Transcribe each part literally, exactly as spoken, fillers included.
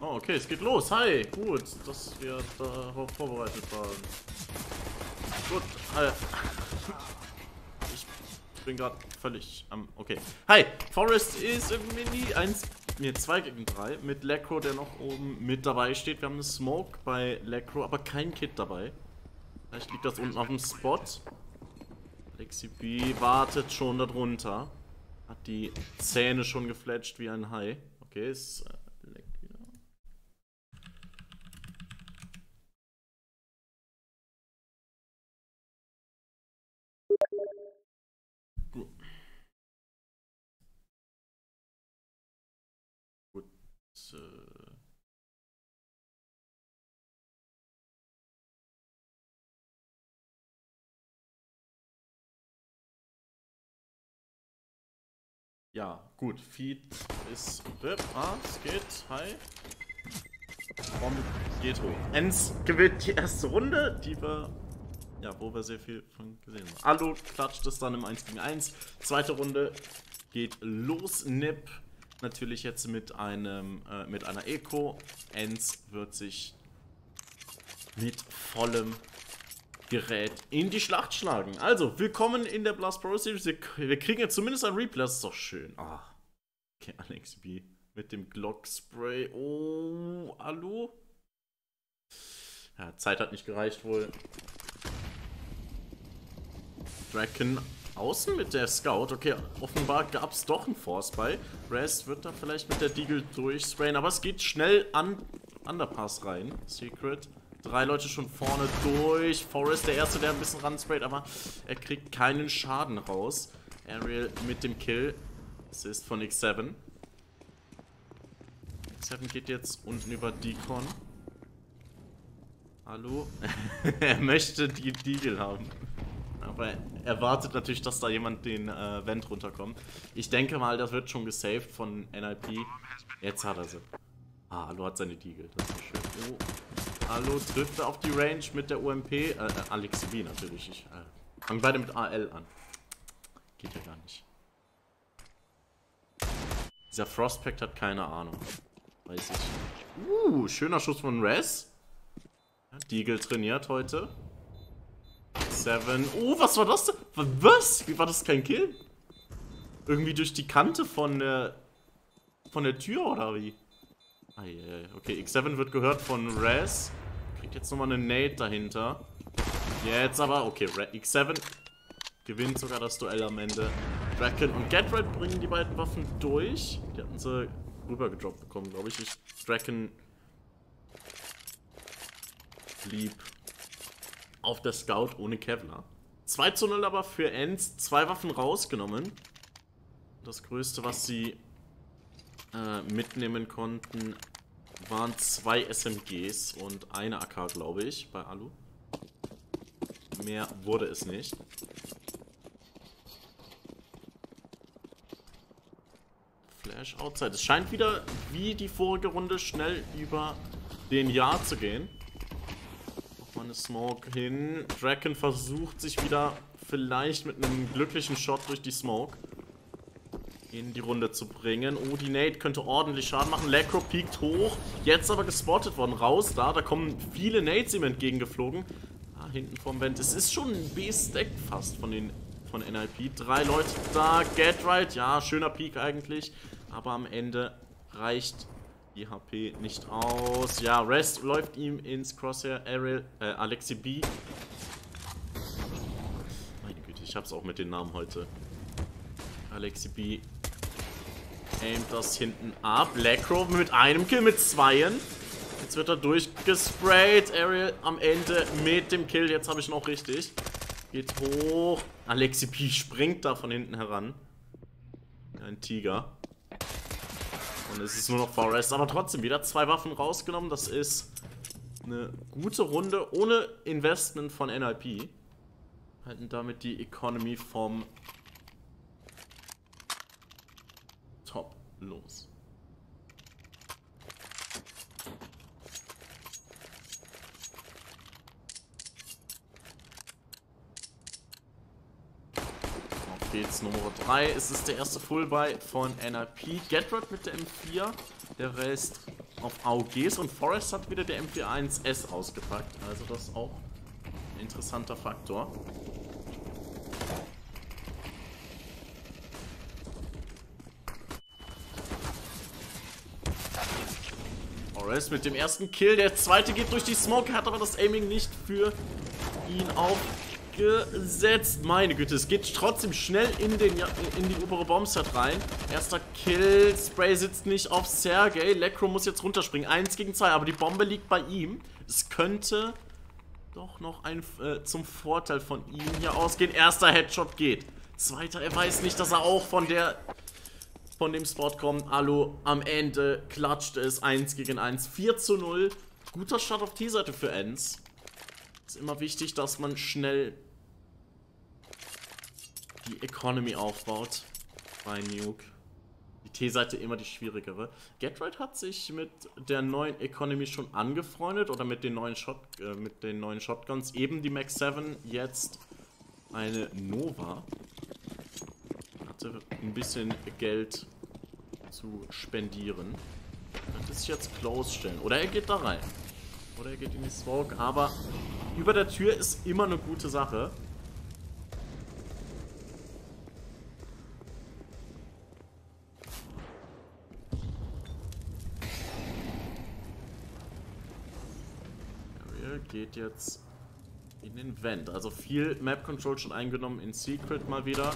Oh, okay, es geht los. Hi, gut, dass wir darauf vorbereitet waren. Gut, hi. Ich bin gerade völlig am... Um, okay. Hi, f0rest ist im Mini eins, nee, zwei gegen drei mit Lekr0, der noch oben mit dabei steht. Wir haben eine Smoke bei Lekr0, aber kein Kit dabei. Vielleicht liegt das unten auf dem Spot. Aleksib wartet schon darunter. Hat die Zähne schon gefletscht wie ein Hai. Okay, ist... Ja, gut. Feed ist R I P. Ah, es geht. Hi. Bombe geht hoch. ENCE gewinnt die erste Runde, die wir, ja, wo wir sehr viel von gesehen haben. Allu klatscht es dann im eins gegen eins. Zweite Runde geht los. NiP natürlich jetzt mit einem, äh, mit einer Eco. ENCE wird sich mit vollem Gerät in die Schlacht schlagen. Also, willkommen in der BLAST Pro Series. Wir, wir kriegen jetzt zumindest ein Replay. Das ist doch schön. Ah. Okay, Aleksib mit dem Glock Spray. Oh, Allu. Ja, Zeit hat nicht gereicht wohl. Draken außen mit der Scout. Okay, offenbar gab es doch einen Force bei. REZ wird da vielleicht mit der Deagle durchsprayen, aber es geht schnell an Underpass rein. Secret. Drei Leute schon vorne durch. f0rest, der erste, der ein bisschen ransprayt, aber er kriegt keinen Schaden raus. Aerial mit dem Kill. Das ist von x seveN. x seveN geht jetzt unten über Deacon. Hallo? Er möchte die Deagle haben. Aber er wartet natürlich, dass da jemand den äh, Vent runterkommt. Ich denke mal, das wird schon gesaved von NiP. Jetzt hat er sie. Ah, Allu hat seine Deagle. Das ist schön. Oh. Allu trifft er auf die Range mit der U M P. Äh, äh Aleksib natürlich. Ich äh, fange beide mit A L an. Geht ja gar nicht. Dieser Frostpack hat keine Ahnung. Weiß ich. Uh, schöner Schuss von REZ. Deagle trainiert heute. Seven. Oh, was war das denn? Was? Wie war das kein Kill? Irgendwie durch die Kante von der, von der Tür oder wie? Okay, x seveN wird gehört von REZ. Kriegt jetzt nochmal eine Nade dahinter. Jetzt aber, okay, x seveN gewinnt sogar das Duell am Ende. Draken und GeT_RiGhT bringen die beiden Waffen durch. Die hatten sie rübergedroppt bekommen, glaube ich. ich. Draken blieb auf der Scout ohne Kevlar. zwei zu null aber für ENCE. Zwei Waffen rausgenommen. Das Größte, was sie mitnehmen konnten, waren zwei S M Gs und eine A K, glaube ich, bei Allu. Mehr wurde es nicht. Flash outside. Es scheint wieder, wie die vorige Runde, schnell über den Jahr zu gehen. Nochmal eine Smoke hin. Draken versucht sich wieder vielleicht mit einem glücklichen Shot durch die Smoke in die Runde zu bringen. Oh, die Nade könnte ordentlich Schaden machen. Lekr0 piekt hoch. Jetzt aber gespottet worden. Raus da. Da kommen viele Nades ihm entgegengeflogen. Ah, hinten vom Vent. Es ist schon ein B-Stack fast von den von NiP. Drei Leute da. GeT_RiGhT. Ja, schöner Peak eigentlich. Aber am Ende reicht die H P nicht aus. Ja, REZ läuft ihm ins Crosshair. Aerial, äh, Aleksib. Meine Güte, ich hab's auch mit den Namen heute. Aleksib aimt das hinten ab. Lekr0 mit einem Kill, mit zweien. Jetzt wird er durchgesprayt. Aerial am Ende mit dem Kill. Jetzt habe ich ihn auch richtig. Geht hoch. Aleksib springt da von hinten heran. Ein Tiger. Und es ist nur noch f0rest. Aber trotzdem wieder zwei Waffen rausgenommen. Das ist eine gute Runde ohne Investment von NiP. Halten damit die Economy vom Top los. Auf geht's, Nummer drei. Es ist der erste Fullbuy von NiP. GeT_RiGhT mit der M vier. Der Rest auf A U Gs und f0rest hat wieder der M vier eins S ausgepackt. Also das ist auch ein interessanter Faktor. f0rest mit dem ersten Kill. Der zweite geht durch die Smoke, hat aber das Aiming nicht für ihn aufgesetzt. Meine Güte, es geht trotzdem schnell in, den, in die obere Bombset rein. Erster Kill. Spray sitzt nicht auf Sergej. Lekr0 muss jetzt runterspringen. eins gegen zwei, aber die Bombe liegt bei ihm. Es könnte doch noch ein, äh, zum Vorteil von ihm hier ausgehen. Erster Headshot geht. Zweiter, er weiß nicht, dass er auch von der... von dem Spot kommt. Allu am Ende klatscht es eins gegen eins. vier zu null. Guter Start auf T-Seite für ENCE. Ist immer wichtig, dass man schnell die Economy aufbaut bei Nuke. Die T-Seite immer die schwierigere. GeT_RiGhT hat sich mit der neuen Economy schon angefreundet oder mit den neuen, Shot äh, mit den neuen Shotguns. Eben die Mac sieben, jetzt eine Nova. Ein bisschen Geld zu spendieren. Das ist jetzt close stellen. Oder er geht da rein. Oder er geht in die Smoke. Aber über der Tür ist immer eine gute Sache. Aerial geht jetzt in den Vent. Also viel Map Control schon eingenommen in Secret mal wieder.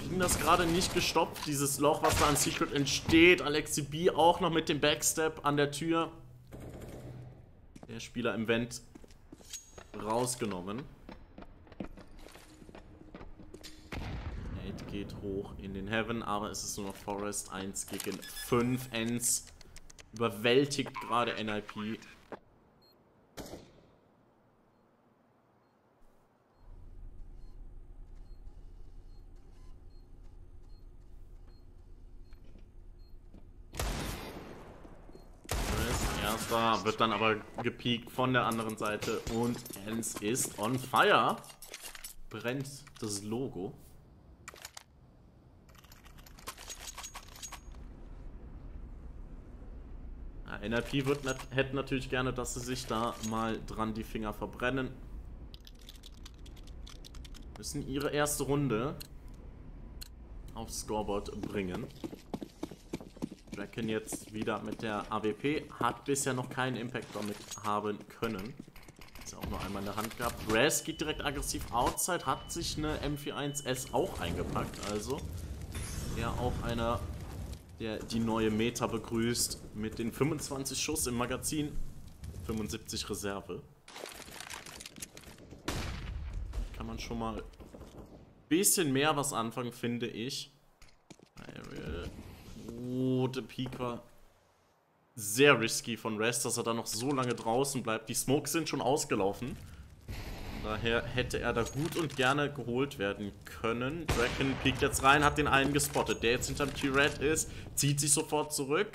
Kriegen das gerade nicht gestoppt, dieses Loch, was da an Secret entsteht. Aleksib auch noch mit dem Backstep an der Tür. Der Spieler im Vent rausgenommen. Nate geht hoch in den Heaven, aber es ist nur noch f0rest. eins gegen fünf. ENCE überwältigt gerade NiP. Wird dann aber gepiekt von der anderen Seite und ENCE ist on fire. Brennt das Logo. Ja, NiP wird nat hätte natürlich gerne, dass sie sich da mal dran die Finger verbrennen. Müssen ihre erste Runde aufs Scoreboard bringen. Draken jetzt wieder mit der A W P. Hat bisher noch keinen Impact damit haben können. Ist ja auch nur einmal in der Hand gehabt. REZ geht direkt aggressiv outside. Hat sich eine M vier eins S auch eingepackt. Also ja, auch einer, der die neue Meta begrüßt. Mit den fünfundzwanzig Schuss im Magazin. fünfundsiebzig Reserve. Kann man schon mal ein bisschen mehr was anfangen, finde ich. Aerial. Oh, der Peak war sehr risky von REZ, dass er da noch so lange draußen bleibt. Die Smokes sind schon ausgelaufen. Daher hätte er da gut und gerne geholt werden können. Draken peakt jetzt rein, hat den einen gespottet. Der jetzt hinterm T-Red ist, zieht sich sofort zurück.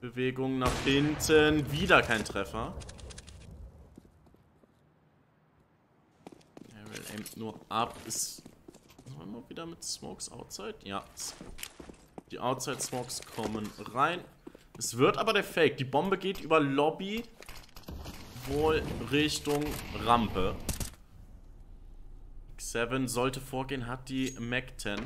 Bewegung nach hinten, wieder kein Treffer. Aerial aimt nur ab. Ist immer wieder mit Smokes outside? Ja, die Outside-Smokes kommen rein. Es wird aber der Fake. Die Bombe geht über Lobby wohl Richtung Rampe. xseveN sollte vorgehen, hat die Mac zehn.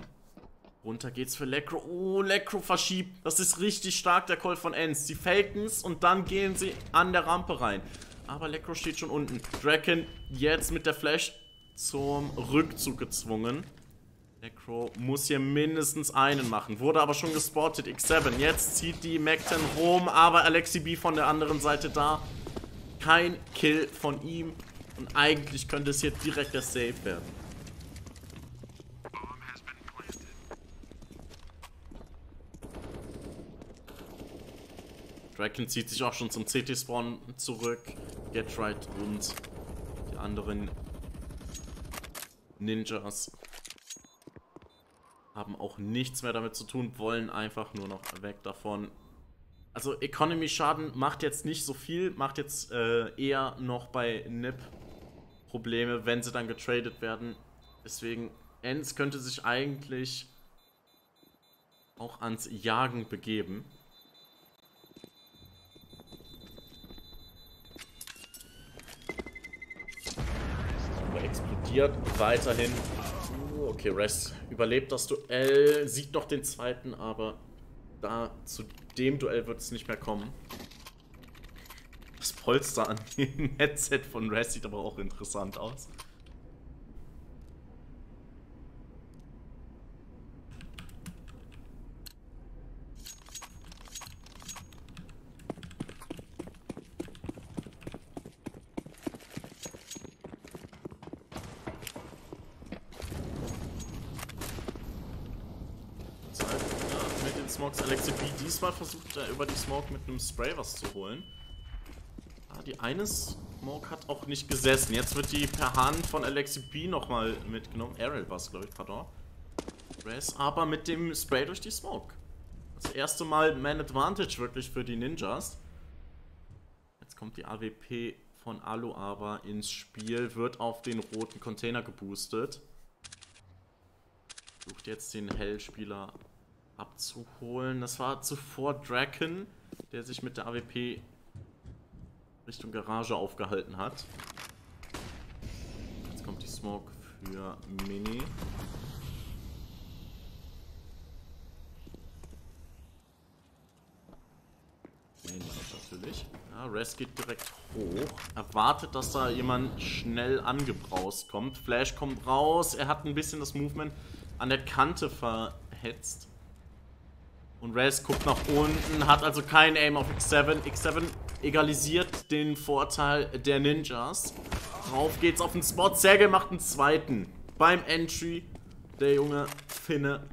Runter geht's für Lekr0. Oh, Lekr0 verschiebt. Das ist richtig stark, der Call von ENCE. Sie faken's und dann gehen sie an der Rampe rein. Aber Lekr0 steht schon unten. Draken jetzt mit der Flash zum Rückzug gezwungen. Lekr0 muss hier mindestens einen machen. Wurde aber schon gespottet. xseveN. Jetzt zieht die Mac zehn rum. Aber Aleksib von der anderen Seite da. Kein Kill von ihm. Und eigentlich könnte es hier direkt der Save werden. Draken zieht sich auch schon zum C T-Spawn zurück. GeT_RiGhT und die anderen Ninjas haben auch nichts mehr damit zu tun, wollen einfach nur noch weg davon. Also Economy-Schaden macht jetzt nicht so viel, macht jetzt äh, eher noch bei N I P Probleme, wenn sie dann getradet werden. Deswegen, ENCE könnte sich eigentlich auch ans Jagen begeben. explodiert weiterhin. Okay, Rest überlebt das Duell, sieht noch den zweiten, aber da zu dem Duell wird es nicht mehr kommen. Das Polster an dem Headset von Rest sieht aber auch interessant aus. Aleksib diesmal versucht er über die Smoke mit einem Spray was zu holen. Ah, die eine Smoke hat auch nicht gesessen. Jetzt wird die per Hand von Aleksib nochmal mitgenommen. Aerial war es, glaube ich, pardon. Rez aber mit dem Spray durch die Smoke. Das erste Mal Man Advantage wirklich für die Ninjas. Jetzt kommt die A W P von Allu aber ins Spiel, wird auf den roten Container geboostet. Sucht jetzt den Hellspieler abzuholen. Das war zuvor Draken, der sich mit der A W P Richtung Garage aufgehalten hat. Jetzt kommt die Smoke für Mini. Main natürlich. Ja, Rest geht direkt hoch. Erwartet, dass da jemand schnell angebraust kommt. Flash kommt raus. Er hat ein bisschen das Movement an der Kante verhetzt. Und Rez guckt nach unten, hat also keinen Aim auf xseveN. xseveN egalisiert den Vorteil der Ninjas. Drauf geht's auf den Spot. Sergej macht einen zweiten. Beim Entry. Der junge Finne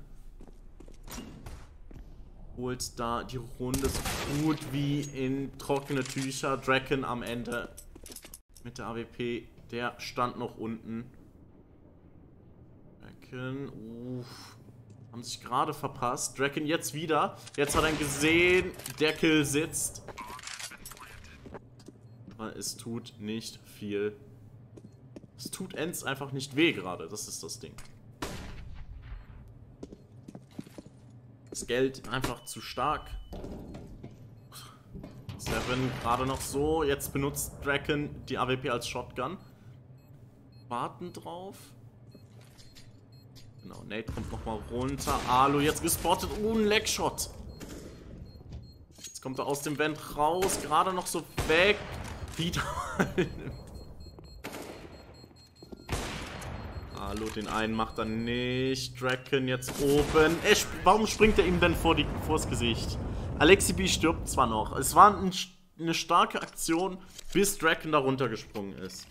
holt da die Runde so gut wie in trockene Tücher. Draken am Ende mit der A W P. Der stand noch unten. Draken. Uff. Haben sich gerade verpasst. Draken jetzt wieder. Jetzt hat er gesehen, der Kill sitzt. Aber es tut nicht viel. Es tut ENCE einfach nicht weh gerade. Das ist das Ding. Das Geld einfach zu stark. Seven gerade noch so. Jetzt benutzt Draken die A W P als Shotgun. Warten drauf. Genau, Nate kommt nochmal runter. Allu jetzt gespottet. Oh, ein Legshot. Jetzt kommt er aus dem Vent raus. Gerade noch so weg. Wieder. Allu, den einen macht er nicht. Draken jetzt oben. Ey, warum springt er ihm denn vor die, vors Gesicht? Aleksib stirbt zwar noch. Es war ein, eine starke Aktion, bis Draken da runtergesprungen ist.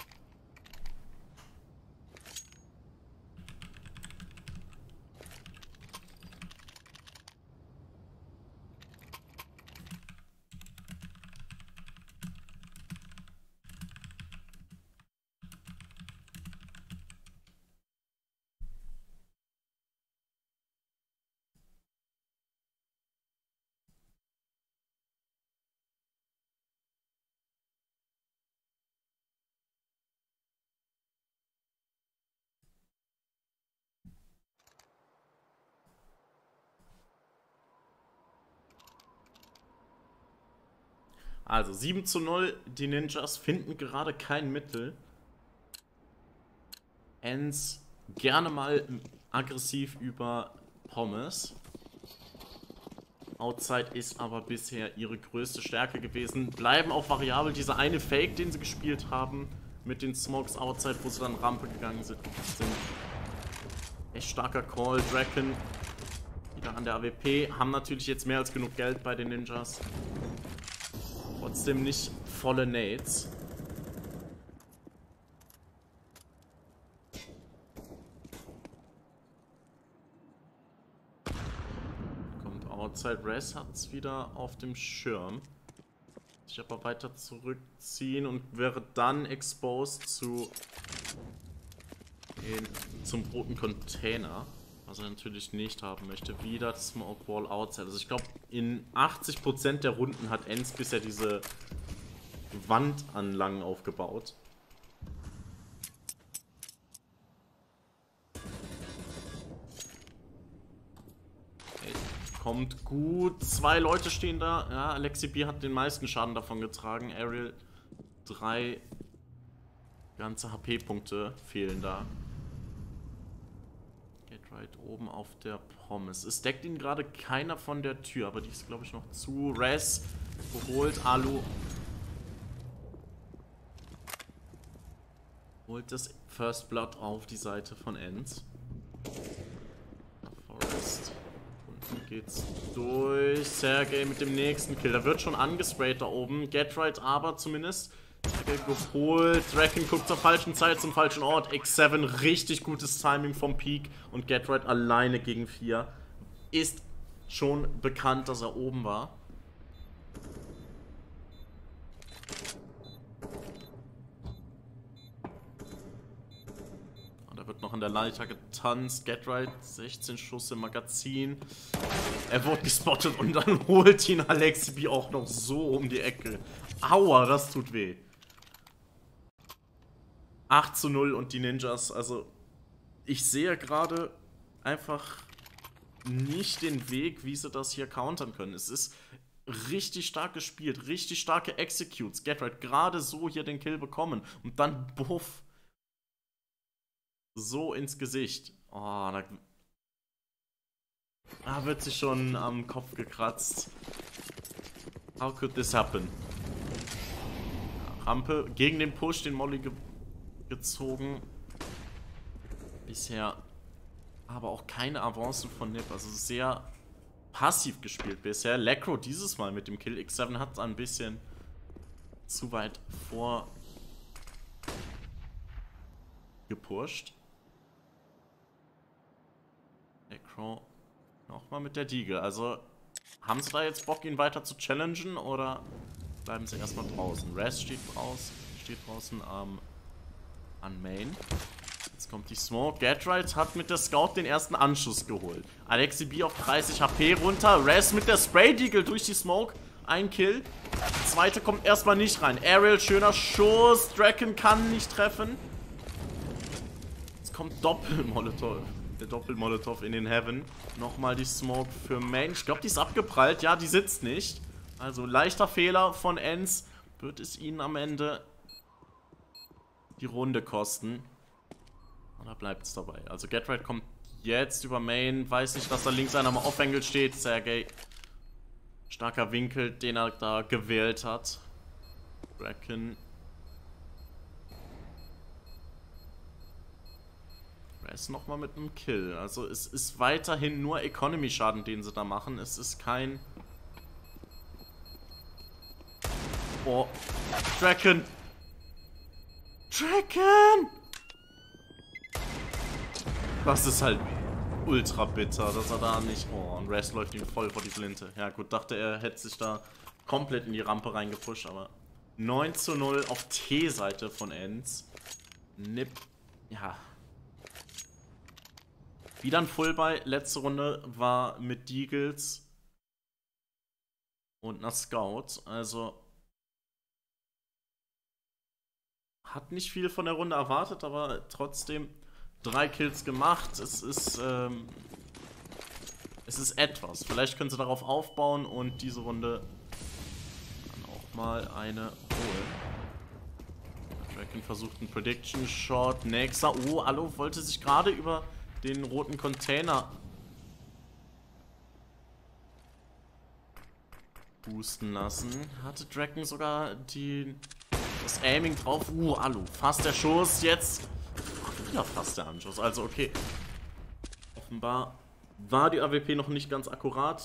Also sieben zu null, die Ninjas finden gerade kein Mittel. ENCE gerne mal aggressiv über Pommes. Outside ist aber bisher ihre größte Stärke gewesen. Bleiben auch variabel. Dieser eine Fake, den sie gespielt haben, mit den Smokes Outside, wo sie dann Rampe gegangen sind. Echt starker Call. Draken wieder an der A W P. Haben natürlich jetzt mehr als genug Geld bei den Ninjas. Trotzdem nicht volle Nades. Kommt Outside. Rez hat es wieder auf dem Schirm. Ich aber weiter zurückziehen und wäre dann exposed zu in, zum roten Container. Was er natürlich nicht haben möchte. Wieder Smoke Wall Outside. Also ich glaube, in achtzig Prozent der Runden hat ENCE bisher diese Wand an Langen aufgebaut. Hey, kommt gut. Zwei Leute stehen da. Ja, Aleksib hat den meisten Schaden davon getragen. Aerial drei. Ganze H P-Punkte fehlen da. GeT_RiGhT oben auf der Pommes. Es deckt ihn gerade keiner von der Tür, aber die ist, glaube ich, noch zu. Rez geholt, Allu holt das First Blood auf die Seite von ENCE. f0rest. Unten geht's durch. Sergej mit dem nächsten Kill. Da wird schon angesprayt da oben. GeT_RiGhT aber zumindest. Sergej geholt. Draken guckt zur falschen Zeit, zum falschen Ort. x seveN, richtig gutes Timing vom Peak. Und GeT_RiGhT alleine gegen vier. Ist schon bekannt, dass er oben war. Wird noch in der Leiter getanzt. GeT_RiGhT, sechzehn Schuss im Magazin. Er wurde gespottet und dann holt ihn Aleksib auch noch so um die Ecke. Aua, das tut weh. acht zu null und die Ninjas. Also, ich sehe gerade einfach nicht den Weg, wie sie das hier countern können. Es ist richtig stark gespielt, richtig starke Executes. GeT_RiGhT gerade so hier den Kill bekommen und dann buff. So ins Gesicht. Oh, da, da wird sich schon am Kopf gekratzt. How could this happen? Ja, Rampe gegen den Push, den Molly ge gezogen. Bisher aber auch keine Avancen von NiP. Also sehr passiv gespielt bisher. Lekr0 dieses Mal mit dem Kill. x seveN hat es ein bisschen zu weit vorgepusht. Lekr0 nochmal mit der Deagle. Also, haben sie da jetzt Bock, ihn weiter zu challengen oder bleiben sie erstmal draußen? rest steht, raus, steht draußen am an Main. Jetzt kommt die Smoke. GeT_RiGhT hat mit der Scout den ersten Anschuss geholt. Aleksib auf dreißig H P runter. rest mit der Spray-Deagle durch die Smoke. Ein Kill. Der zweite kommt erstmal nicht rein. Aerial, schöner Schuss. Draken kann nicht treffen. Jetzt kommt Doppel-Molotov. Der Doppelmolotow in den Heaven. Nochmal die Smoke für Main. Ich glaube, die ist abgeprallt. Ja, die sitzt nicht. Also leichter Fehler von ENCE. Wird es ihnen am Ende die Runde kosten. Und da bleibt es dabei. Also GeT_RiGhT kommt jetzt über Main. Weiß nicht, dass da links einer mal Off-Angle steht. Sergej. Starker Winkel, den er da gewählt hat. Bracken. Ist nochmal mit einem Kill. Also es ist weiterhin nur Economy-Schaden, den sie da machen. Es ist kein... Oh. Draken! Draken! Das ist halt ultra bitter, dass er da nicht... Oh, und rest läuft ihm voll vor die Flinte. Ja gut, dachte er, hätte sich da komplett in die Rampe reingepusht, aber... neun zu null auf T-Seite von ENCE. NiP. Ja... Wieder ein Fullbuy. Letzte Runde war mit Deagles und einer Scout. Also hat nicht viel von der Runde erwartet, aber trotzdem drei Kills gemacht. Es ist ähm, es ist etwas. Vielleicht können sie darauf aufbauen und diese Runde dann auch mal eine holen. Draken versucht einen Prediction Shot. Nächster. Oh, Allu wollte sich gerade über den roten Container boosten lassen. Hatte Draken sogar die, das Aiming drauf. Uh, Allu. Fast der Schuss. Jetzt. Ja, fast der Anschuss. Also, okay. Offenbar war die A W P noch nicht ganz akkurat.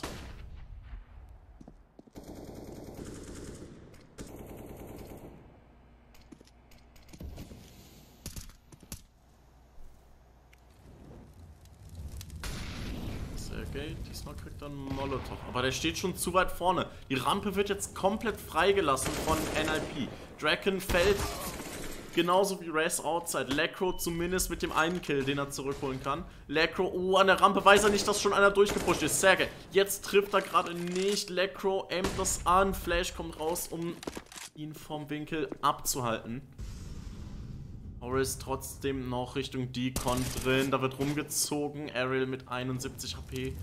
Okay, diesmal kriegt er einen Molotov. Aber der steht schon zu weit vorne. Die Rampe wird jetzt komplett freigelassen von NiP. Draken fällt genauso wie rest outside. Lekr0 zumindest mit dem einen Kill, den er zurückholen kann. Lekr0, oh, an der Rampe weiß er nicht, dass schon einer durchgepusht ist. Sergej, jetzt trifft er gerade nicht. Lekr0 aimt das an. Flash kommt raus, um ihn vom Winkel abzuhalten. Horace trotzdem noch Richtung Decon drin. Da wird rumgezogen. Aerial mit einundsiebzig H P.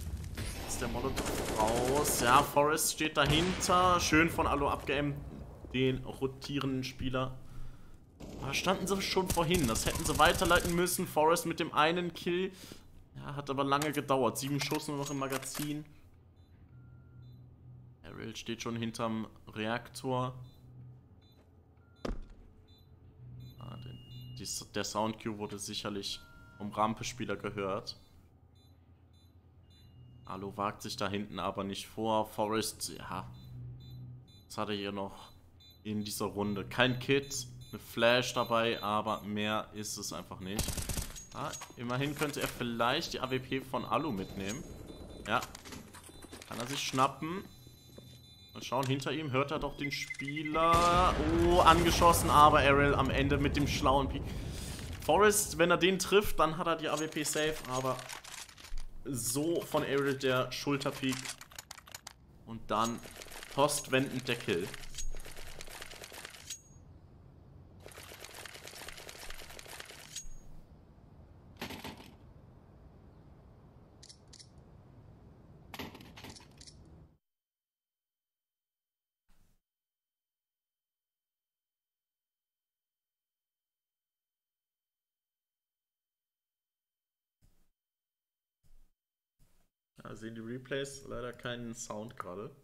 Ist der Molotov raus. Ja, f0rest steht dahinter. Schön von Allu abgeaimt. Den rotierenden Spieler. Da standen sie schon vorhin. Das hätten sie weiterleiten müssen. f0rest mit dem einen Kill. Ja, hat aber lange gedauert. Sieben Schuss nur noch im Magazin. Aerial steht schon hinterm Reaktor. Ah, den, die, der Soundcue wurde sicherlich vom Rampespieler gehört. Allu wagt sich da hinten aber nicht vor. f0rest, ja. Was hat er hier noch in dieser Runde? Kein Kit, eine Flash dabei, aber mehr ist es einfach nicht. Ah, immerhin könnte er vielleicht die A W P von Allu mitnehmen. Ja, kann er sich schnappen. Mal schauen, hinter ihm hört er doch den Spieler. Oh, angeschossen, aber Aerial am Ende mit dem schlauen Peak. f0rest, wenn er den trifft, dann hat er die A W P safe, aber so von Aerial der Schulterpeak. Und dann postwendend der Kill. Ja, sehen die Replays, leider keinen Sound gerade.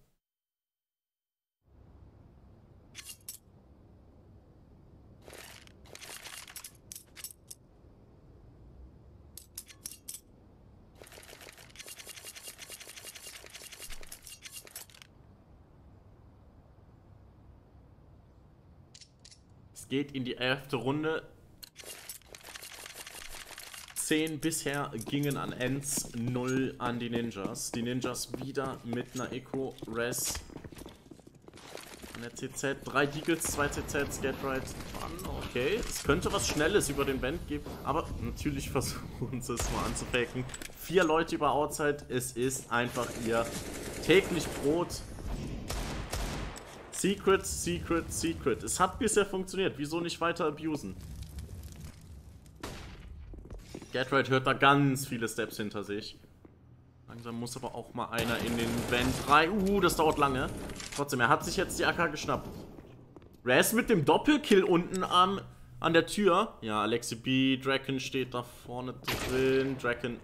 Geht in die elfte Runde. Zehn bisher gingen an ENCE, null an die Ninjas. Die Ninjas wieder mit einer Eco Res an der C Z. Drei Deagles, zwei C Zs, GeT_RiGhT. Okay, es könnte was Schnelles über den Band geben, aber natürlich versuchen sie es mal anzupacken. Vier Leute über Outside, es ist einfach ihr täglich Brot. Secret, Secret, Secret. Es hat bisher funktioniert. Wieso nicht weiter abusen? GeT_RiGhT hört da ganz viele Steps hinter sich. Langsam muss aber auch mal einer in den Vent rein. Uh, das dauert lange. Trotzdem, er hat sich jetzt die A K geschnappt. Rez mit dem Doppelkill unten am, an der Tür. Ja, Aleksib, Draken steht da vorne drin. Draken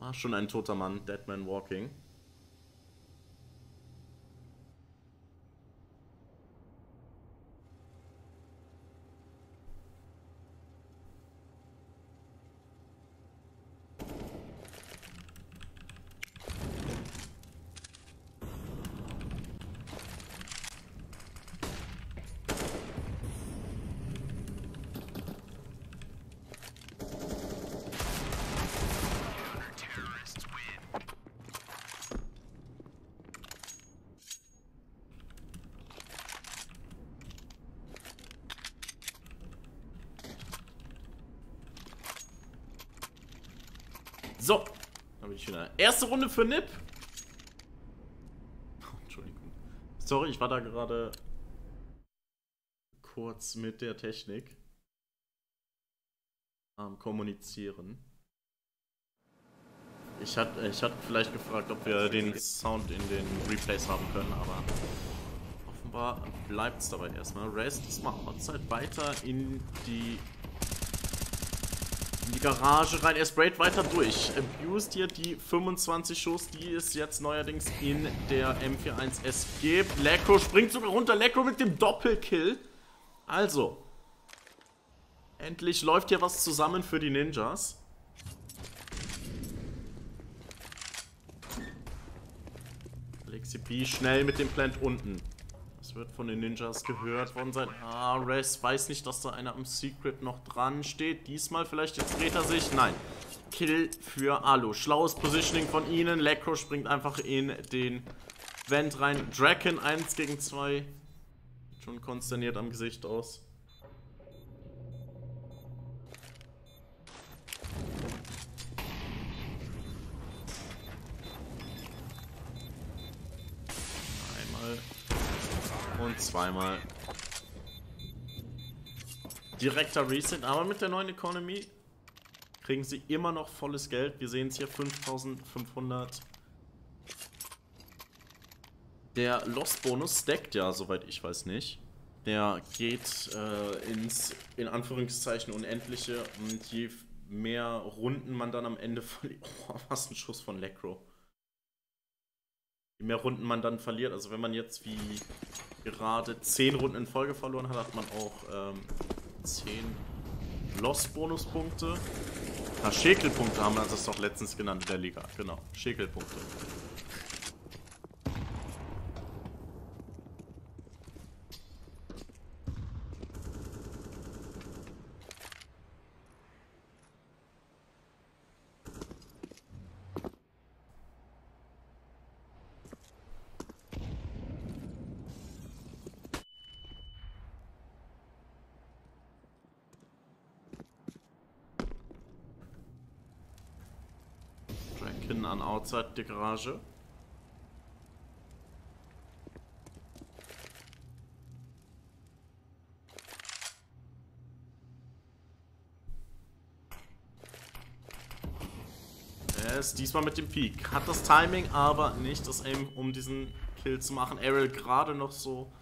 war schon ein toter Mann. Deadman Walking. So, da bin ich wieder. Erste Runde für N I P. Oh, Entschuldigung. Sorry, ich war da gerade kurz mit der Technik am Kommunizieren. Ich hatte ich hatte vielleicht gefragt, ob wir den Sound in den Replays haben können, aber offenbar bleibt es dabei erstmal. Rest ist mal outside weiter in die... in die Garage rein, er sprayt weiter durch. Abused hier die fünfundzwanzig Schuss, die es jetzt neuerdings in der M vier eins S gibt. Lekr0 springt sogar runter, Lekr0 mit dem Doppelkill. Also, endlich läuft hier was zusammen für die Ninjas. Aleksib schnell mit dem Plant unten. Das wird von den Ninjas gehört worden sein. Ah, Rez weiß nicht, dass da einer am Secret noch dran steht. Diesmal vielleicht, jetzt dreht er sich. Nein. Kill für Allu. Schlaues Positioning von ihnen. Lekr0 springt einfach in den Vent rein. Draken eins gegen zwei. Schon konsterniert am Gesicht aus. Und zweimal. Direkter Reset, aber mit der neuen Economy kriegen sie immer noch volles Geld. Wir sehen es hier, fünftausendfünfhundert. Der Lost-Bonus stackt ja, soweit ich weiß nicht. der geht äh, ins, in Anführungszeichen, Unendliche, und je mehr Runden man dann am Ende verliert, oh, was ein Schuss von Lekr0. Je mehr Runden man dann verliert, also wenn man jetzt wie gerade zehn Runden in Folge verloren hat, hat man auch ähm, zehn Loss-Bonuspunkte. Na, Schäkelpunkte haben wir das doch letztens genannt in der Liga, genau, Schäkelpunkte. An outside der Garage. Er ist diesmal mit dem Peak. Hat das Timing, aber nicht das Aim, um diesen Kill zu machen. Aerial gerade noch so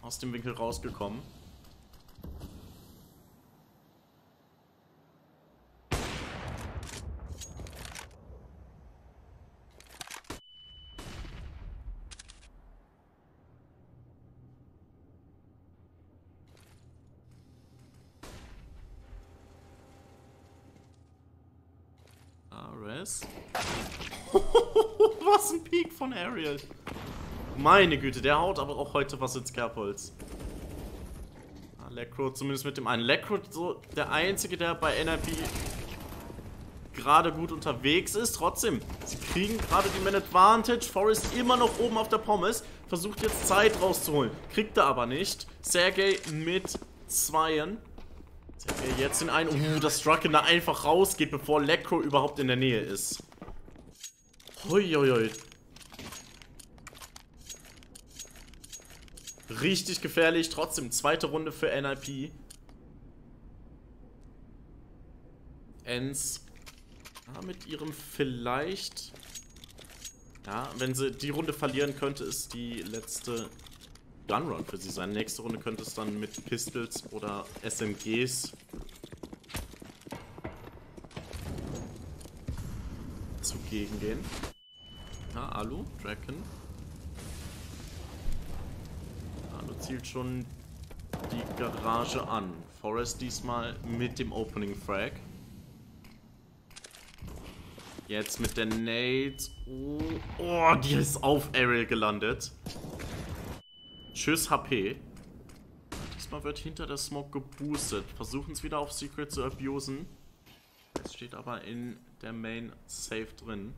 aus dem Winkel rausgekommen. Was ein Peak von Aerial. Meine Güte, der haut aber auch heute was ins Kerbholz. Ah, Lekr0 zumindest mit dem einen. Lekr0 so der einzige, der bei N I P gerade gut unterwegs ist. Trotzdem, sie kriegen gerade die Man Advantage. forest immer noch oben auf der Pommes. Versucht jetzt Zeit rauszuholen. Kriegt er aber nicht. Sergej mit Zweien. Sergej jetzt den einen. Uh, dass Draken da einfach rausgeht, bevor Lekr0 überhaupt in der Nähe ist. Hui, hui, hui. Richtig gefährlich, trotzdem zweite Runde für N I P. ENCE ja, mit ihrem vielleicht. Ja, wenn sie die Runde verlieren, könnte es die letzte Gunrun für sie sein. Nächste Runde könnte es dann mit Pistols oder S M Gs zugegen gehen. Ja, Allu, Draken. Allu zielt schon die Garage an. forest diesmal mit dem Opening Frag. Jetzt mit der Nade. Oh, oh, die ist auf Aerial gelandet. Tschüss H P. Diesmal wird hinter der Smoke geboostet. Versuchen es wieder auf Secret zu abusen. Es steht aber in der Main safe drin.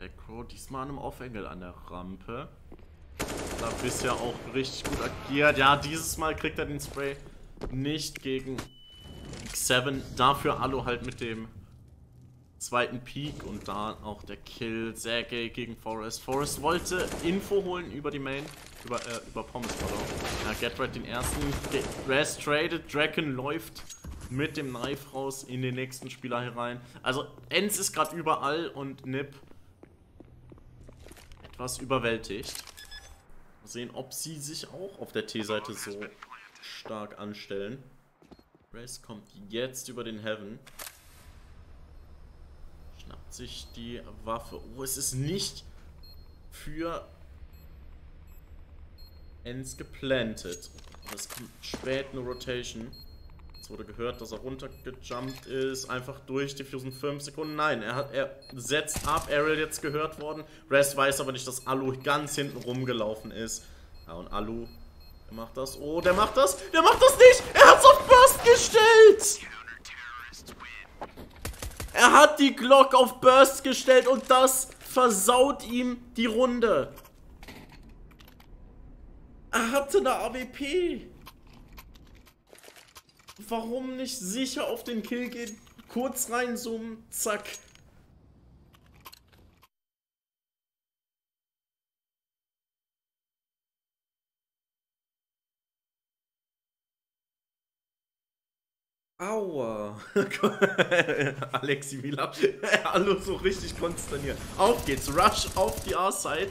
lekr0 diesmal an einem Off-Angle an der Rampe. Da bisher auch richtig gut agiert. Ja, dieses Mal kriegt er den Spray nicht gegen xseveN. Dafür Allu halt mit dem zweiten Peak und da auch der Kill. Sergej gegen forest. forest wollte Info holen über die Main. Über, äh, über Pommes, pardon. Ja, GeT_RiGhT den ersten. Rest traded. Draken läuft mit dem Knife raus in den nächsten Spieler herein. Also ENCE ist gerade überall und NiP etwas überwältigt. Mal sehen, ob sie sich auch auf der T-Seite so stark anstellen. REZ kommt jetzt über den Heaven. Schnappt sich die Waffe. Oh, es ist nicht für ENCE geplantet. Aber es kommt spät eine Rotation. Jetzt wurde gehört, dass er runtergejumpt ist. Einfach durch Diffusen fünf Sekunden. Nein, er, hat, er setzt ab. Aerial jetzt gehört worden. REZ weiß aber nicht, dass Allu ganz hinten rumgelaufen ist. Ja, und Allu, der macht das. Oh, der macht das. Der macht das nicht. Er hat's auf Burst gestellt. Er hat die Glock auf Burst gestellt und das versaut ihm die Runde. Er hatte eine A W P. Warum nicht sicher auf den Kill gehen kurz reinzoomen, zack. Aua. Aleksib ab. Allu so richtig konsterniert. Auf geht's. Rush auf die A-Side.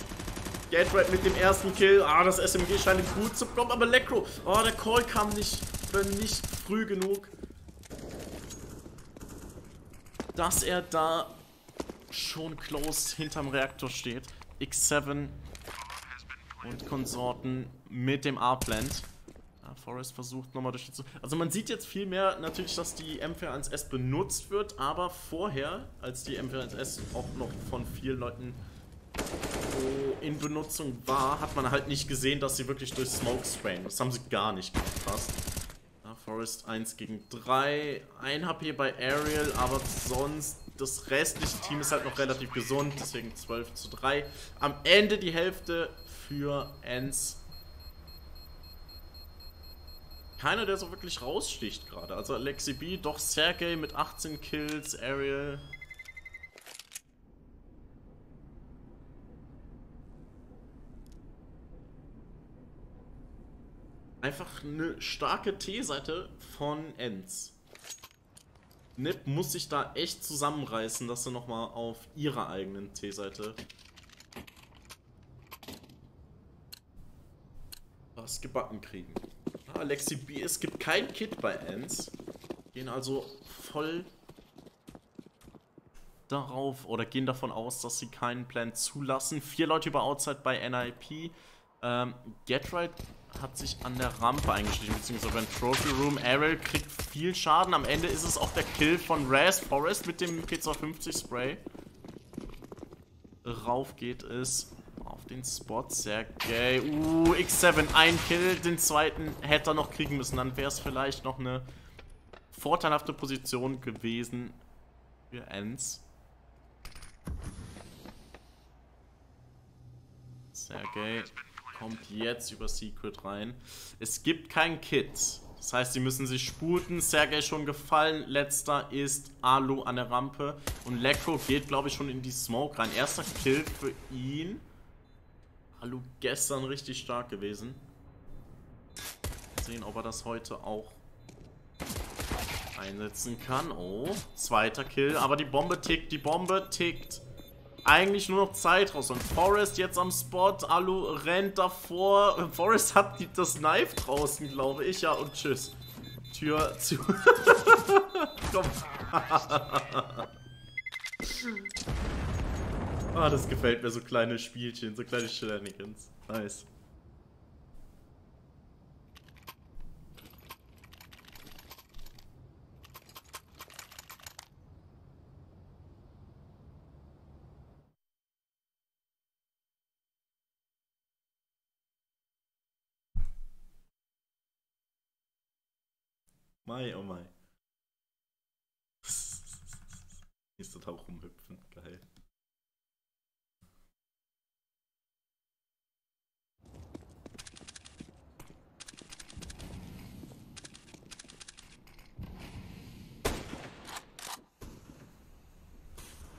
GeT_RiGhT mit dem ersten Kill. Ah, das S M G scheint gut zu kommen, aber Lekr0. Oh, der Call kam nicht, nicht früh genug. Dass er da schon close hinterm Reaktor steht. xseveN und Konsorten mit dem A-Plant. forest versucht nochmal durch die zu... Also man sieht jetzt viel mehr natürlich, dass die M vier eins S benutzt wird, aber vorher, als die M vier eins S auch noch von vielen Leuten so in Benutzung war, hat man halt nicht gesehen, dass sie wirklich durch Smoke sprayen. Das haben sie gar nicht gepasst. forest eins gegen drei, ein H P bei Aerial, aber sonst das restliche Team ist halt noch relativ gesund, deswegen zwölf zu drei. Am Ende die Hälfte für ENCE. Keiner, der so wirklich raussticht gerade. Also Aleksib, doch Sergej mit achtzehn Kills, Aerial. Einfach eine starke T-Seite von ENCE. NiP muss sich da echt zusammenreißen, dass sie nochmal auf ihrer eigenen T-Seite was gebacken kriegen. Aleksib, es gibt kein Kit bei ENCE. Gehen also voll darauf oder gehen davon aus, dass sie keinen Plan zulassen. Vier Leute über Outside bei NiP. Ähm, GeT_RiGhT hat sich an der Rampe eingeschlichen, beziehungsweise beim Trophy Room. Aerial kriegt viel Schaden. Am Ende ist es auch der Kill von REZ. forest mit dem P zwei fünfzig Spray. Rauf geht es. Auf den Spot, Sergej. Uh, xseveN, ein Kill. Den zweiten hätte er noch kriegen müssen. Dann wäre es vielleicht noch eine vorteilhafte Position gewesen für ENCE. Sergej kommt jetzt über Secret rein. Es gibt kein Kit. Das heißt, sie müssen sich sputen. Sergej schon gefallen. Letzter ist Allu an der Rampe. Und Lekr0 geht, glaube ich, schon in die Smoke rein. Erster Kill für ihn. Allu gestern richtig stark gewesen. Mal sehen, ob er das heute auch einsetzen kann. Oh, zweiter Kill. Aber die Bombe tickt, die Bombe tickt. Eigentlich nur noch Zeit raus. Und forest jetzt am Spot. Allu rennt davor. forest hat die, das Knife draußen, glaube ich. Ja, und tschüss. Tür zu. Komm. Ah, oh, das gefällt mir, so kleine Spielchen, so kleine Shenanigans. Nice. Mai, oh mai. Nächster Tag rumhüpfen, geil.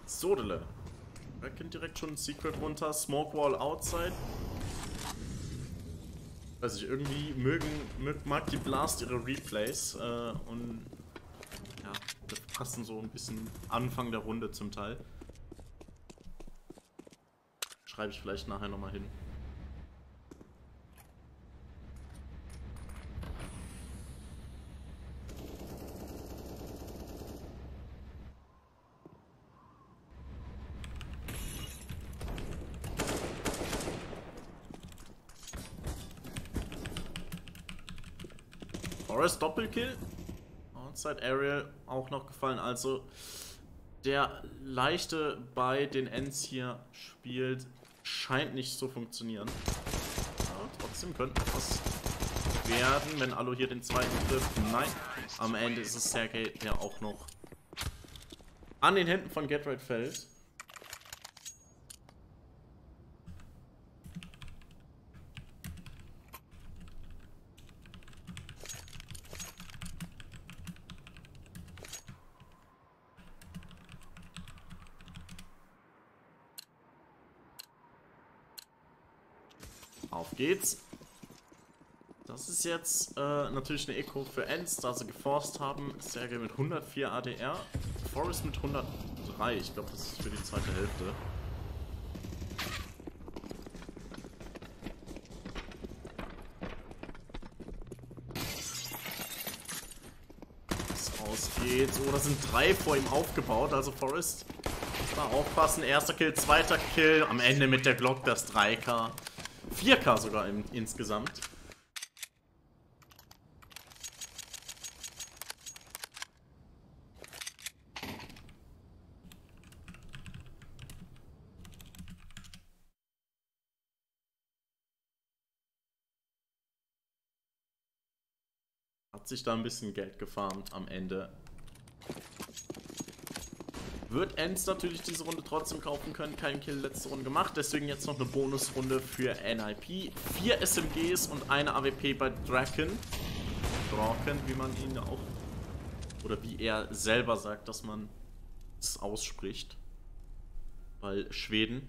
Sodele. Er kennt direkt schon ein Secret runter. Smoke Wall outside. Weiß ich, irgendwie mögen, mag die Blast ihre Replays. Äh, und ja, das passen so ein bisschen Anfang der Runde zum Teil. Schreibe ich vielleicht nachher nochmal hin. Doppelkill. Outside Aerial auch noch gefallen. Also der leichte bei den ENCE hier spielt, scheint nicht zu funktionieren. Ja, trotzdem könnte was werden, wenn Allu hier den zweiten trifft. Nein. Am Ende ist es Sergej, der auch noch an den Händen von GeT_RiGhT fällt. Auf geht's. Das ist jetzt äh, natürlich eine Eco für ENCE, da sie geforst haben. Sergej mit hundertvier A D R, f0rest mit hundertdrei. Ich glaube, das ist für die zweite Hälfte. Raus geht's. Oh, da sind drei vor ihm aufgebaut, also f0rest. Muss da aufpassen. Erster Kill, zweiter Kill. Am Ende mit der Glock das drei K. vier K sogar im, insgesamt. Hat sich da ein bisschen Geld gefarmt am Ende. Wird ENCE natürlich diese Runde trotzdem kaufen können. Kein Kill letzte Runde gemacht. Deswegen jetzt noch eine Bonusrunde für NiP. Vier S M Gs und eine A W P bei Draken. Draken, wie man ihn auch... Oder wie er selber sagt, dass man es ausspricht. Weil Schweden...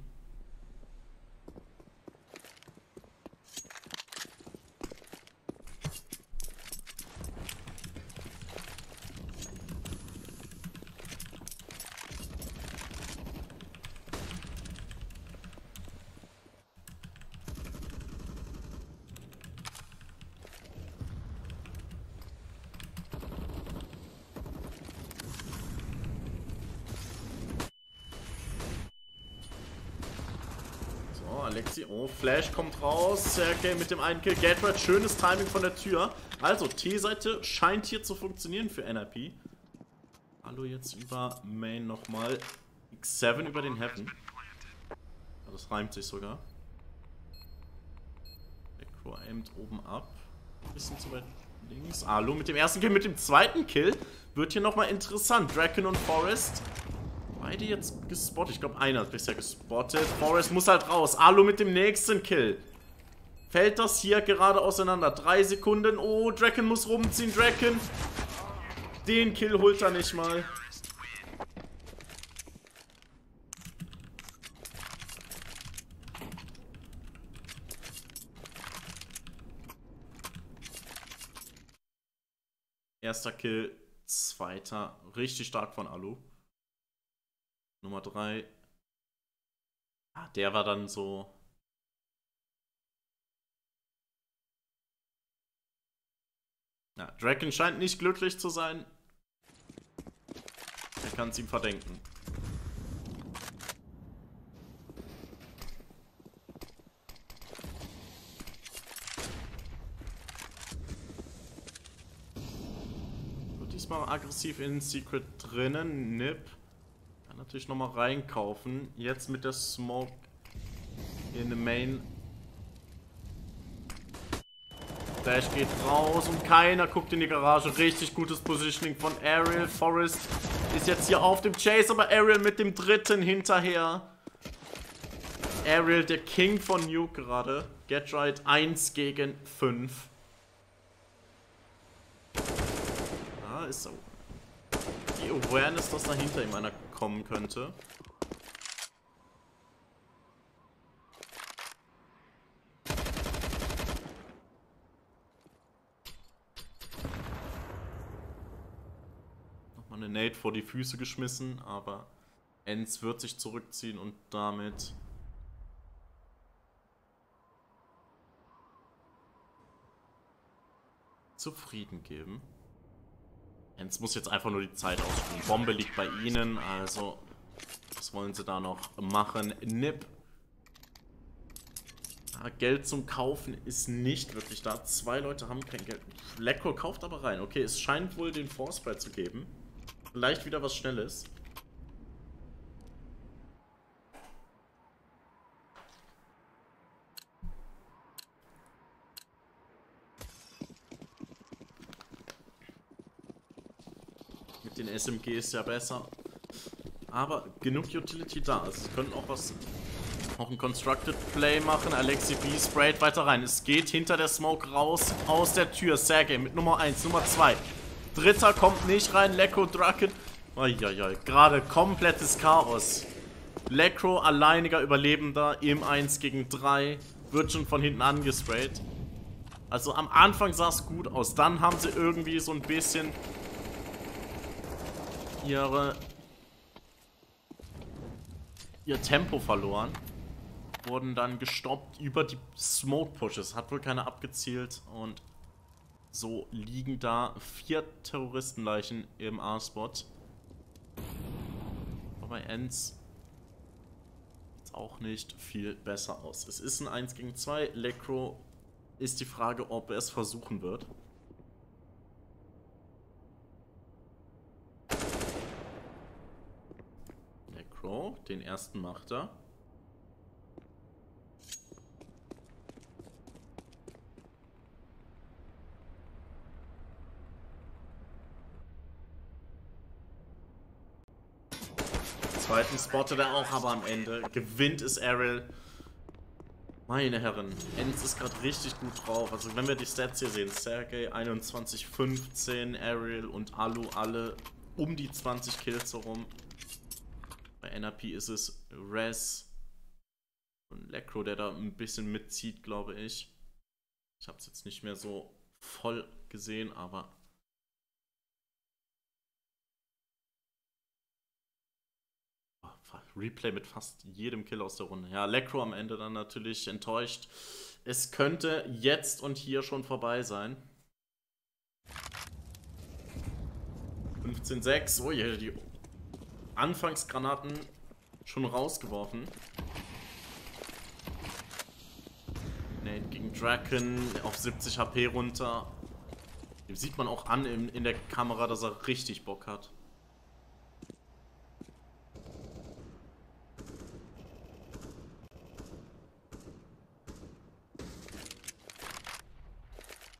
Aleksib, oh, Flash kommt raus, Sergej mit dem einen Kill, GeT_RiGhT, schönes Timing von der Tür. Also, T-Seite scheint hier zu funktionieren für NiP. Allu jetzt über Main nochmal, x seveN über den Heaven. Ja, das reimt sich sogar. Lekr0 aimt oben ab, ein bisschen zu weit links. Allu mit dem ersten Kill, mit dem zweiten Kill, wird hier nochmal interessant. Draken und f0rest. Beide jetzt gespottet. Ich glaube, einer hat bisher gespottet. f0rest muss halt raus. Allu mit dem nächsten Kill. Fällt das hier gerade auseinander. Drei Sekunden. Oh, Draken muss rumziehen. Draken. Den Kill holt er nicht mal. Erster Kill. Zweiter. Richtig stark von Allu. Nummer drei. Ah, der war dann so. Na, Draken scheint nicht glücklich zu sein. Er kann es ihm verdenken. So, diesmal aggressiv in Secret drinnen. NiP. Natürlich nochmal reinkaufen. Jetzt mit der Smoke in the Main. Dash geht raus und keiner guckt in die Garage. Richtig gutes Positioning von Aerial. f0rest ist jetzt hier auf dem Chase, aber Aerial mit dem dritten hinterher. Aerial, der King von Nuke gerade. GeT_RiGhT eins gegen fünf. Ah, ist so. Die Awareness, dass da hinter ihm einer kommen könnte. Nochmal eine Nade vor die Füße geschmissen, aber ENCE wird sich zurückziehen und damit zufrieden geben. ENCE muss jetzt einfach nur die Zeit ausspielen. Bombe liegt bei ihnen, also was wollen sie da noch machen? NiP. Ah, Geld zum Kaufen ist nicht wirklich da. Zwei Leute haben kein Geld. Lekr0 kauft aber rein. Okay, es scheint wohl den Force-Spray zu geben. Vielleicht wieder was Schnelles. Den S M G ist ja besser. Aber genug Utility da. Also sie können auch was. Auch ein Constructed Play machen. Aleksib sprayt weiter rein. Es geht hinter der Smoke raus aus der Tür. Sergej mit Nummer eins, Nummer zwei. Dritter kommt nicht rein. Lekr0, Draken. Uiuiui. Gerade komplettes Chaos. Lekr0 alleiniger Überlebender im eins gegen drei. wird schon von hinten angesprayt. Also am Anfang sah es gut aus. Dann haben sie irgendwie so ein bisschen ihre ihr Tempo verloren. Wurden dann gestoppt über die Smoke-Pushes. Hat wohl keiner abgezielt. Und so liegen da vier Terroristenleichen im A-Spot. Aber ENCE sieht auch nicht viel besser aus. Es ist ein eins gegen zwei. Lekr0 ist die Frage, ob er es versuchen wird. Lekr0, den ersten macht er. Zweiten spottet er auch, aber am Ende gewinnt es Aerial. Meine Herren, ENCE ist gerade richtig gut drauf. Also wenn wir die Stats hier sehen, Sergej einundzwanzig, fünfzehn, Aerial und Allu alle um die zwanzig Kills herum. Bei N I P ist es REZ und Lekr0, der da ein bisschen mitzieht, glaube ich. Ich habe es jetzt nicht mehr so voll gesehen, aber Replay mit fast jedem Kill aus der Runde. Ja, Lekr0 am Ende dann natürlich enttäuscht. Es könnte jetzt und hier schon vorbei sein. fünfzehn sechs. Oh je, die Anfangsgranaten schon rausgeworfen. Nate gegen Draken auf siebzig H P runter. Dem sieht man auch an in, in der Kamera, dass er richtig Bock hat.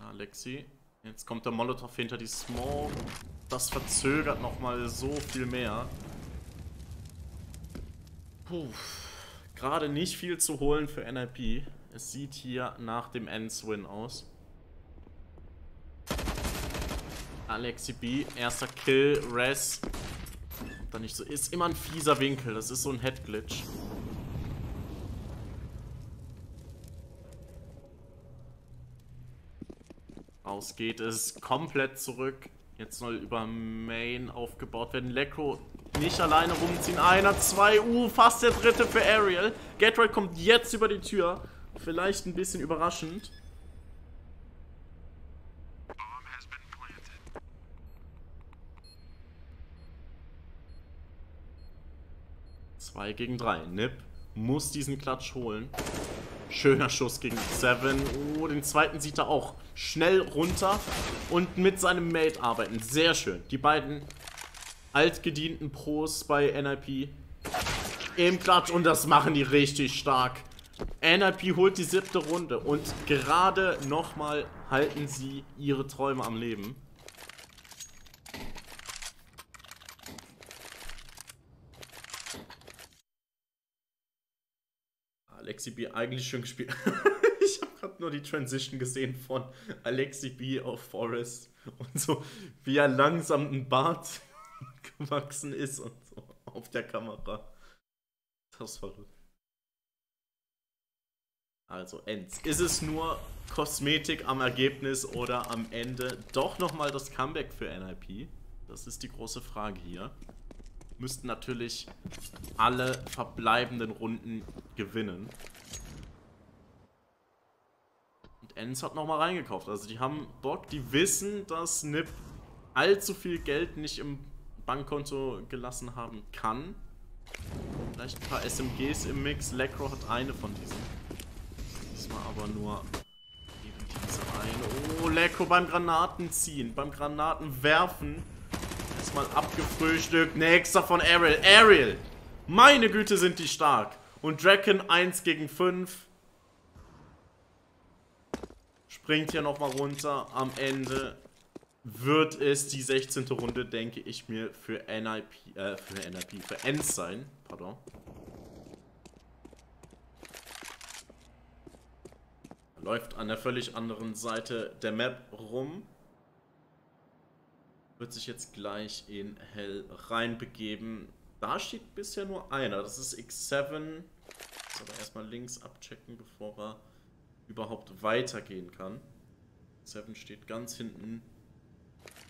Alexi. Jetzt kommt der Molotov hinter die Smoke. Das verzögert nochmal so viel mehr. Puh. Gerade nicht viel zu holen für N I P. Es sieht hier nach dem ENCE-Win aus. Aleksib, erster Kill, Rez. Da nicht so. Ist immer ein fieser Winkel. Das ist so ein Headglitch. Raus geht es komplett zurück. Jetzt soll über Main aufgebaut werden. Lekr0 nicht alleine rumziehen. Einer, zwei, uh, fast der dritte für Aerial. GeT_RiGhT kommt jetzt über die Tür. Vielleicht ein bisschen überraschend. Zwei gegen drei. N I P muss diesen Klatsch holen. Schöner Schuss gegen xseveN. Oh, den zweiten sieht er auch. Schnell runter und mit seinem Mate arbeiten. Sehr schön. Die beiden altgedienten Pros bei N I P im Klatsch. Und das machen die richtig stark. N I P holt die siebte Runde. Und gerade nochmal halten sie ihre Träume am Leben. Aleksib eigentlich schön gespielt. Ich habe gerade nur die Transition gesehen von Aleksib auf f0rest und so, wie er langsam ein Bart gewachsen ist und so auf der Kamera. Das war gut. Also ENCE. Ist es nur Kosmetik am Ergebnis oder am Ende doch nochmal das Comeback für N I P? Das ist die große Frage hier. Müssten natürlich alle verbleibenden Runden gewinnen. Und ENCE hat nochmal reingekauft. Also die haben Bock, die wissen, dass N I P allzu viel Geld nicht im Bankkonto gelassen haben kann. Vielleicht ein paar S M Gs im Mix. Lekr0 hat eine von diesen. Diesmal aber nur eben diese eine. Oh, Lekr0 beim Granatenziehen, beim Granatenwerfen. Mal abgefrühstückt. Nächster von Aerial. Aerial! Meine Güte, sind die stark. Und Draken eins gegen fünf. Springt hier nochmal runter. Am Ende wird es die sechzehnte Runde, denke ich mir, für N I P, äh, für N I P, für ENCE sein. Pardon. Läuft an der völlig anderen Seite der Map rum. Wird sich jetzt gleich in Hell reinbegeben. Da steht bisher nur einer. Das ist xseveN. Ich muss aber erstmal links abchecken, bevor er überhaupt weitergehen kann. Seven steht ganz hinten.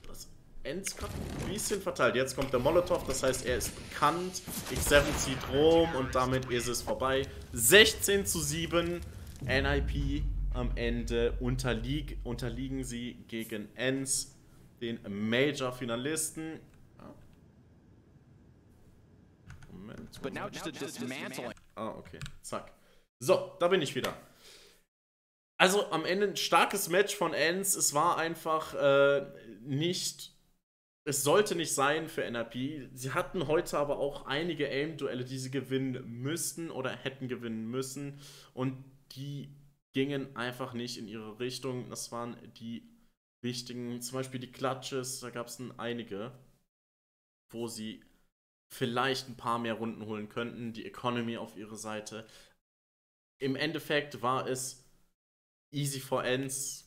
Das Endskap ein bisschen verteilt. Jetzt kommt der Molotov, das heißt, er ist bekannt. xseveN zieht rum und damit ist es vorbei. sechzehn zu sieben. N I P am Ende unterlieg, unterliegen sie gegen ENCE, den Major-Finalisten. Ah. Moment. Moment. Ah, okay. Zack. So, da bin ich wieder. Also am Ende ein starkes Match von ENCE. Es war einfach äh, nicht... Es sollte nicht sein für N I P. Sie hatten heute aber auch einige Aim-Duelle, die sie gewinnen müssten oder hätten gewinnen müssen. Und die gingen einfach nicht in ihre Richtung. Das waren die wichtigen, zum Beispiel die Clutches, da gab es einige, wo sie vielleicht ein paar mehr Runden holen könnten, die Economy auf ihre Seite. Im Endeffekt war es easy for ENCE,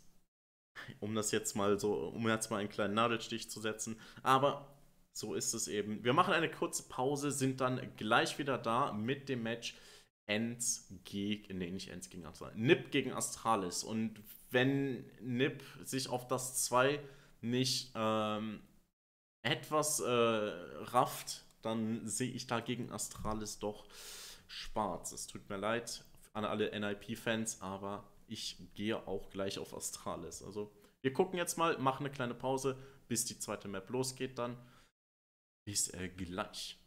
um das jetzt mal so, um jetzt mal einen kleinen Nadelstich zu setzen, aber so ist es eben. Wir machen eine kurze Pause, sind dann gleich wieder da mit dem Match ENCE gegen, nee, nicht ENCE gegen Astralis, NiP gegen Astralis. Und wenn NiP sich auf das zwei nicht ähm, etwas äh, rafft, dann sehe ich da gegen Astralis doch schwarz. Es tut mir leid an alle N I P-Fans, aber ich gehe auch gleich auf Astralis. Also wir gucken jetzt mal, machen eine kleine Pause, bis die zweite Map losgeht dann. Bis äh, gleich.